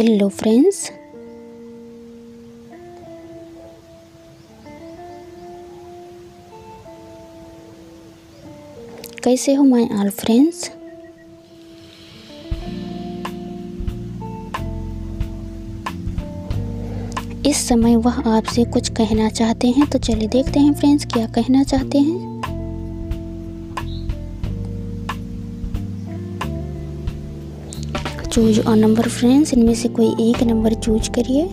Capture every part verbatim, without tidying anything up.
Hello friends, कैसे हो my all friends. इस समय वह आपसे कुछ कहना चाहते हैं, तो चलिए देखते हैं फ्रेंड्स क्या कहना चाहते हैं। चूज और नंबर फ्रेंड्स, इनमें से कोई एक नंबर चूज करिए।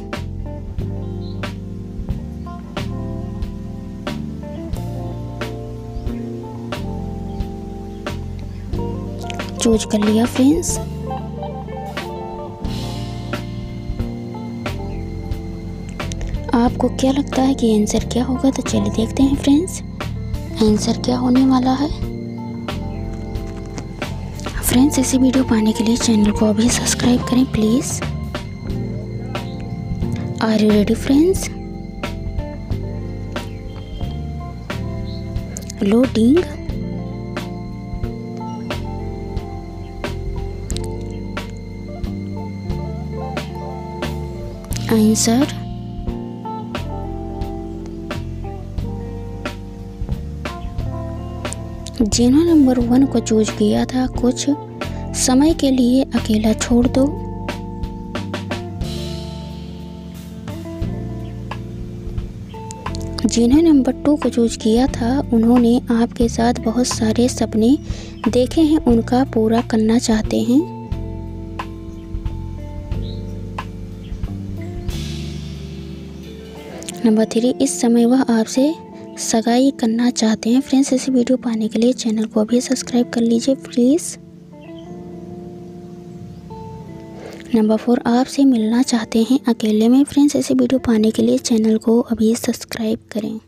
चूज कर लिया फ्रेंड्स। आपको क्या लगता है कि आंसर क्या होगा, तो चलिए देखते हैं फ्रेंड्स आंसर क्या होने वाला है। फ्रेंड्स, ऐसी वीडियो पाने के लिए चैनल को अभी सब्सक्राइब करें please. Are you ready friends. Loading. Answer जिन्हों नंबर वन को चूज किया था, कुछ समय के लिए अकेला छोड़ दो। जिन्हों नंबर टू को चूज किया था, उन्होंने आपके साथ बहुत सारे सपने देखे हैं, उनका पूरा करना चाहते हैं। नंबर थ्री, इस समय वह आपसे सगाई करना चाहते हैं। फ्रेंड्स, ऐसी वीडियो पाने के लिए चैनल को भी सब्सक्राइब कर लीजिए प्लीज़। नंबर फोर, आपसे मिलना चाहते हैं अकेले में। फ्रेंड्स, ऐसी वीडियो पाने के लिए चैनल को अभी सब्सक्राइब करें।